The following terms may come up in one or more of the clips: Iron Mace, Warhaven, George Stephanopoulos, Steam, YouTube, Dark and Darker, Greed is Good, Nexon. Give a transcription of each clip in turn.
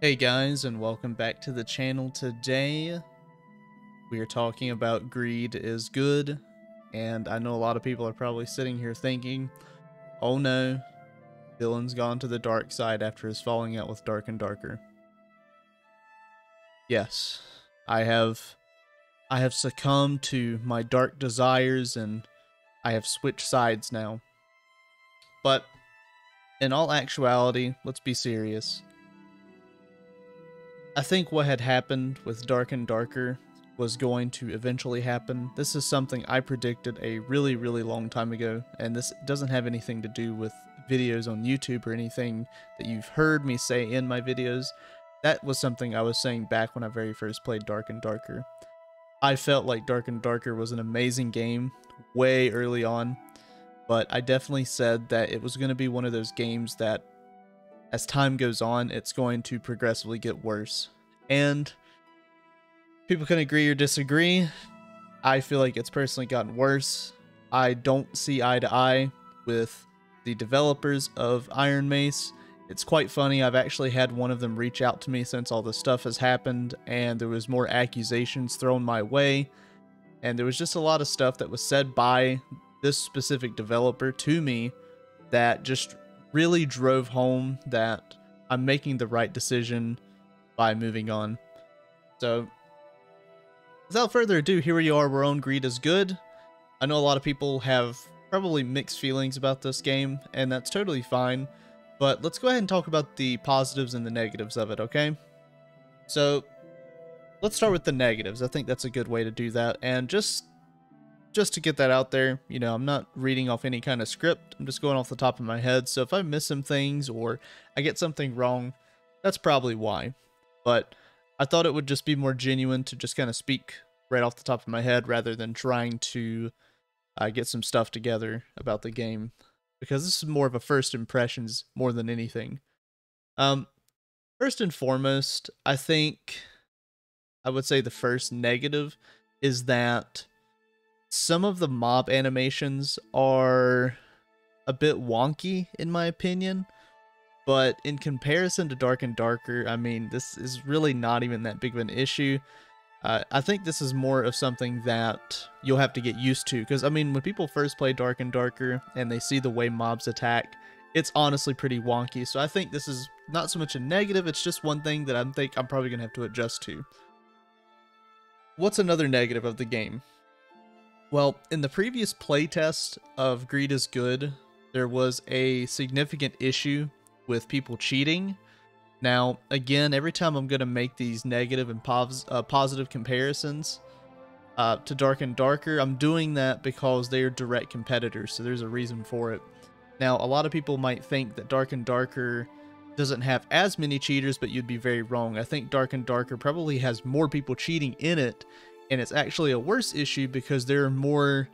Hey guys, and welcome back to the channel. Today we are talking about Greed is Good, and I know a lot of people are probably sitting here thinking, oh no, Dylan's gone to the dark side after his falling out with Dark and Darker. Yes, I have succumbed to my dark desires and I have switched sides now. But in all actuality, let's be serious. I think what had happened with Dark and Darker was going to eventually happen. This is something I predicted a really, really long time ago, and this doesn't have anything to do with videos on YouTube or anything that you've heard me say in my videos. That was something I was saying back when I very first played Dark and Darker. I felt like Dark and Darker was an amazing game way early on, but I definitely said that it was going to be one of those games that as time goes on, it's going to progressively get worse. And people can agree or disagree. I feel like it's personally gotten worse. I don't see eye to eye with the developers of Iron Mace. It's quite funny. I've actually had one of them reach out to me since all this stuff has happened and there was more accusations thrown my way. And there was just a lot of stuff that was said by this specific developer to me that just really drove home that I'm making the right decision by moving on. So without further ado, here we are, we're on Greed is Good. I know a lot of people have probably mixed feelings about this game, and that's totally fine, but let's go ahead and talk about the positives and the negatives of it, okay? So let's start with the negatives. I think that's a good way to do that, and just to get that out there, you know, I'm not reading off any kind of script. I'm just going off the top of my head. So if I miss some things or I get something wrong, that's probably why. But I thought it would just be more genuine to just kind of speak right off the top of my head rather than trying to get some stuff together about the game, because this is more of a first impressions more than anything. First and foremost, I think I would say the first negative is that some of the mob animations are a bit wonky in my opinion, but in comparison to Dark and Darker, I mean, this is really not even that big of an issue. I think this is more of something that you'll have to get used to, because I mean, when people first play Dark and Darker and they see the way mobs attack, it's honestly pretty wonky. So I think this is not so much a negative, it's just one thing that I think I'm probably gonna have to adjust to. What's another negative of the game? Well, in the previous playtest of Greed is Good, there was a significant issue with people cheating. Now, again, every time I'm going to make these negative and positive comparisons to Dark and Darker, I'm doing that because they are direct competitors, so there's a reason for it. Now, a lot of people might think that Dark and Darker doesn't have as many cheaters, but you'd be very wrong. I think Dark and Darker probably has more people cheating in it, and it's actually a worse issue because there are more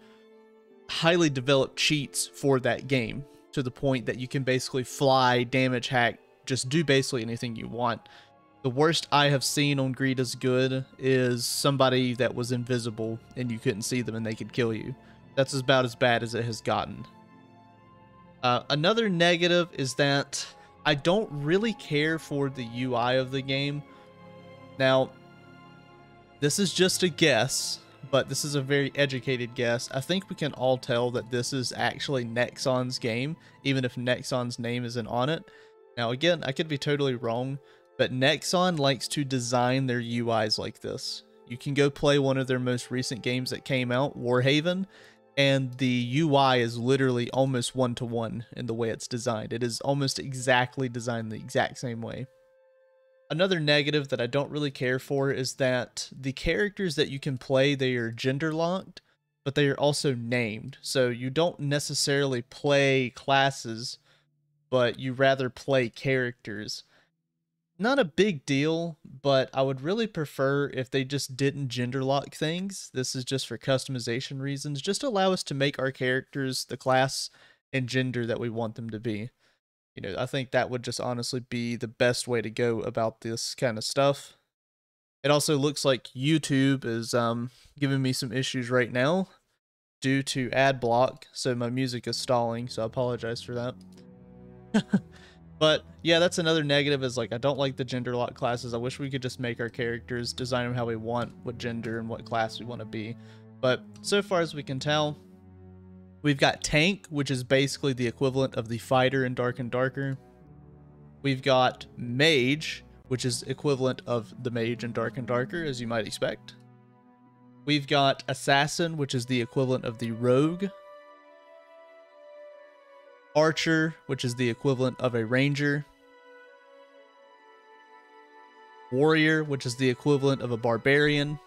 highly developed cheats for that game, to the point that you can basically fly, damage hack, just do basically anything you want. The worst I have seen on Greed is Good is somebody that was invisible and you couldn't see them and they could kill you. That's about as bad as it has gotten. Another negative is that I don't really care for the UI of the game. Now, this is just a guess, but this is a very educated guess. I think we can all tell that this is actually Nexon's game, even if Nexon's name isn't on it. Now, again, I could be totally wrong, but Nexon likes to design their UIs like this. You can go play one of their most recent games that came out, Warhaven, and the UI is literally almost one-to-one in the way it's designed. It is almost exactly designed the exact same way. Another negative that I don't really care for is that the characters that you can play, they are gender locked, but they are also named. So you don't necessarily play classes, but you rather play characters. Not a big deal, but I would really prefer if they just didn't gender lock things. This is just for customization reasons. Just allow us to make our characters the class and gender that we want them to be. You know, I think that would just honestly be the best way to go about this kind of stuff. It also looks like YouTube is giving me some issues right now due to ad block, so my music is stalling, so I apologize for that. But yeah, that's another negative, is like I don't like the gender lock classes. I wish we could just make our characters, design them how we want, what gender and what class we want to be. But so far as we can tell, we've got tank, which is basically the equivalent of the fighter in Dark and Darker. We've got mage, which is equivalent of the mage in Dark and Darker, as you might expect. We've got assassin, which is the equivalent of the rogue. Archer, which is the equivalent of a ranger. Warrior, which is the equivalent of a barbarian.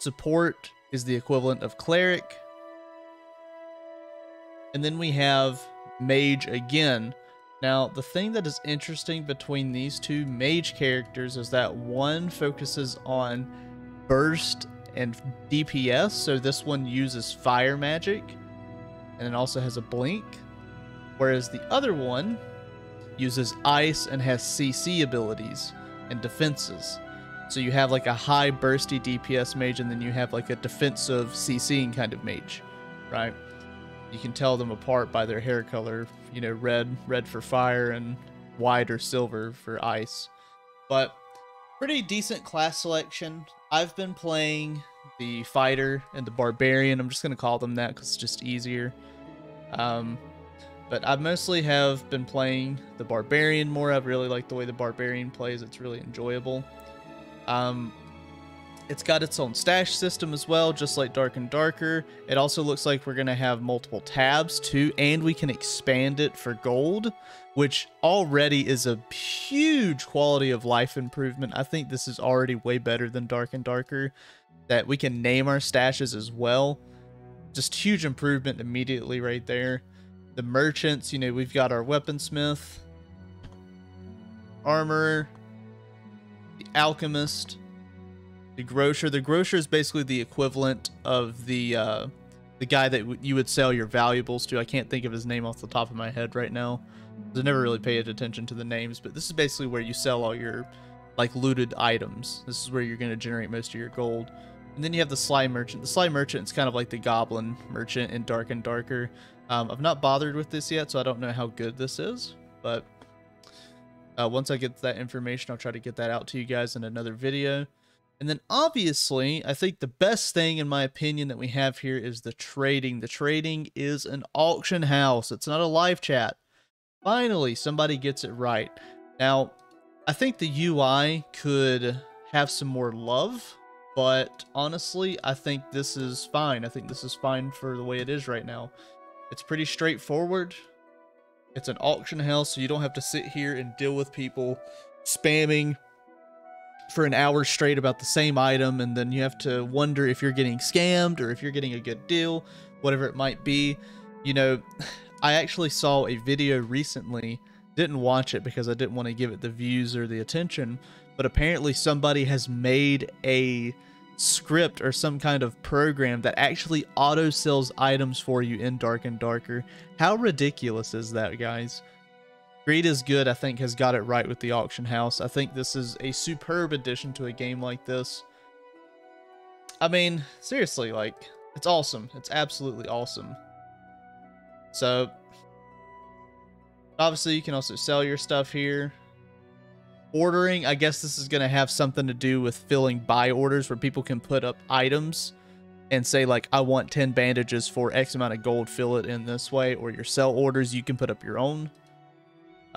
Support is the equivalent of cleric. And then we have mage again. Now, the thing that is interesting between these two mage characters is that one focuses on burst and DPS, so this one uses fire magic, and it also has a blink, whereas the other one uses ice and has CC abilities and defenses. So you have like a high bursty DPS mage, and then you have like a defensive CCing kind of mage, right? You can tell them apart by their hair color, you know, red for fire and white or silver for ice. But pretty decent class selection. I've been playing the fighter and the barbarian. I'm just going to call them that because it's just easier. But I mostly have been playing the barbarian more. I really like the way the barbarian plays. It's really enjoyable. It's got its own stash system as well, just like Dark and Darker. It also looks like we're going to have multiple tabs too, and we can expand it for gold, which already is a huge quality of life improvement. I think this is already way better than Dark and Darker, that we can name our stashes as well. Just huge improvement immediately right there. The merchants, you know, we've got our weaponsmith, armorer, the alchemist, the grocer. The grocer is basically the equivalent of the guy that you would sell your valuables to. I can't think of his name off the top of my head right now. I never really paid attention to the names, but this is basically where you sell all your like looted items. This is where you're going to generate most of your gold. And then you have the sly merchant. The sly merchant is kind of like the goblin merchant in Dark and Darker. I've not bothered with this yet, so I don't know how good this is, but once I get that information, I'll try to get that out to you guys in another video. And then obviously, I think the best thing, in my opinion, that we have here is the trading. The trading is an auction house. It's not a live chat. Finally, somebody gets it right. Now, I think the UI could have some more love, but honestly, I think this is fine. I think this is fine for the way it is right now. It's pretty straightforward. It's an auction house, so you don't have to sit here and deal with people spamming for an hour straight about the same item, and then you have to wonder if you're getting scammed or if you're getting a good deal, whatever it might be. You know, I actually saw a video recently, didn't watch it because I didn't want to give it the views or the attention, but apparently somebody has made a script or some kind of program that actually auto sells items for you in Dark and Darker. How ridiculous is that, guys? Greed is Good, I think, has got it right with the auction house. I think this is a superb addition to a game like this. I mean, seriously, like, it's awesome. It's absolutely awesome. So, obviously, you can also sell your stuff here. Ordering, I guess this is going to have something to do with filling buy orders, where people can put up items and say, like, I want 10 bandages for X amount of gold, fill it in this way. Or your sell orders, you can put up your own.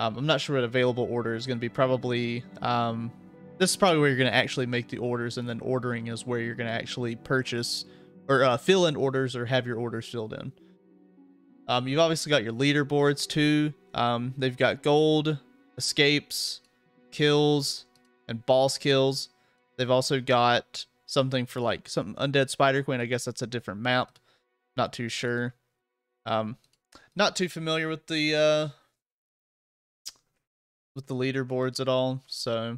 I'm not sure what available order is going to be. Probably, this is probably where you're going to actually make the orders, and then ordering is where you're going to actually purchase or fill in orders or have your orders filled in. You've obviously got your leaderboards too. They've got gold, escapes, kills, and boss kills. They've also got something for like some undead spider queen. I guess that's a different map. Not too sure. Not too familiar with the leaderboards at all, so,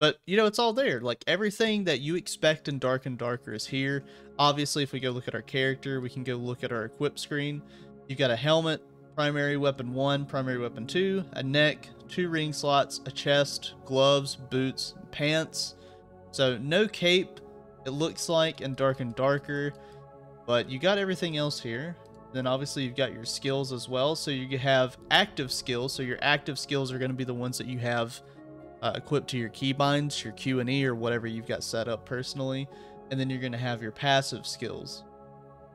but you know, it's all there. Like, everything that you expect in Dark and Darker is here. Obviously, if we go look at our character, we can go look at our equip screen. You've got a helmet, primary weapon 1, primary weapon 2, a neck, 2 ring slots, a chest, gloves, boots, pants. So no cape, it looks like, in Dark and Darker, but you got everything else here. Then obviously you've got your skills as well. So you have active skills. So your active skills are going to be the ones that you have equipped to your keybinds, your Q and E, or whatever you've got set up personally. And then you're going to have your passive skills.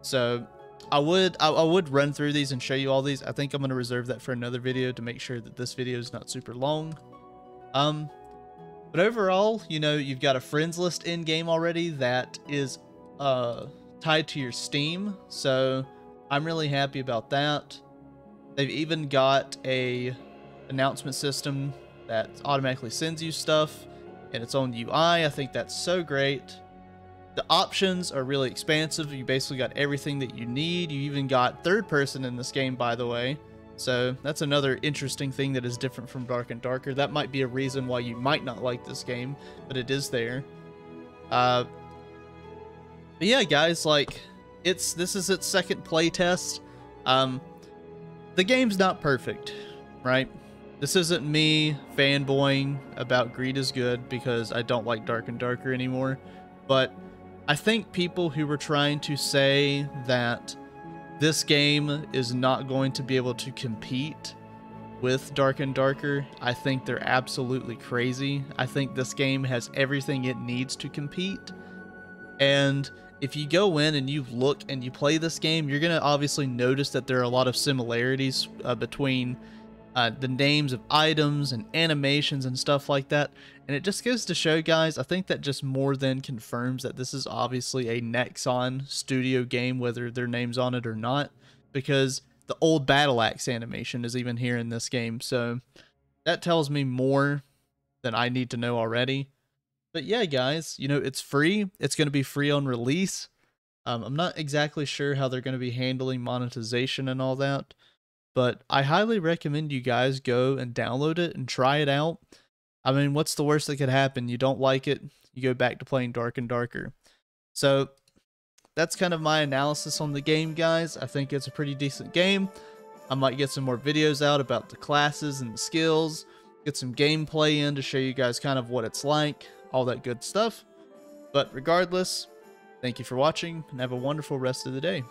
So I would run through these and show you all these. I think I'm going to reserve that for another video to make sure that this video is not super long. But overall, you know, you've got a friends list in game already that is tied to your Steam. So I'm really happy about that. They've even got a announcement system that automatically sends you stuff and its own UI. I think that's so great. The options are really expansive. You basically got everything that you need. You even got third person in this game, by the way. So that's another interesting thing that is different from Dark and Darker. That might be a reason why you might not like this game, but it is there. But yeah, guys, like, this is its second playtest. The game's not perfect, right? This isn't me fanboying about Greed is Good because I don't like Dark and Darker anymore, but I think people who were trying to say that this game is not going to be able to compete with Dark and Darker, I think they're absolutely crazy. I think this game has everything it needs to compete. And if you go in and you look and you play this game, you're going to obviously notice that there are a lot of similarities between the names of items and animations and stuff like that. And it just goes to show, guys, I think that just more than confirms that this is obviously a Nexon studio game, whether their name's on it or not, because the old battle axe animation is even here in this game. So that tells me more than I need to know already. But yeah, guys, you know, it's free. It's going to be free on release. I'm not exactly sure how they're going to be handling monetization and all that, but I highly recommend you guys go and download it and try it out. I mean, what's the worst that could happen? You don't like it, you go back to playing Dark and Darker. So that's kind of my analysis on the game, guys. I think it's a pretty decent game. I might get some more videos out about the classes and the skills, get some gameplay in to show you guys kind of what it's like, all that good stuff. But regardless, thank you for watching and have a wonderful rest of the day.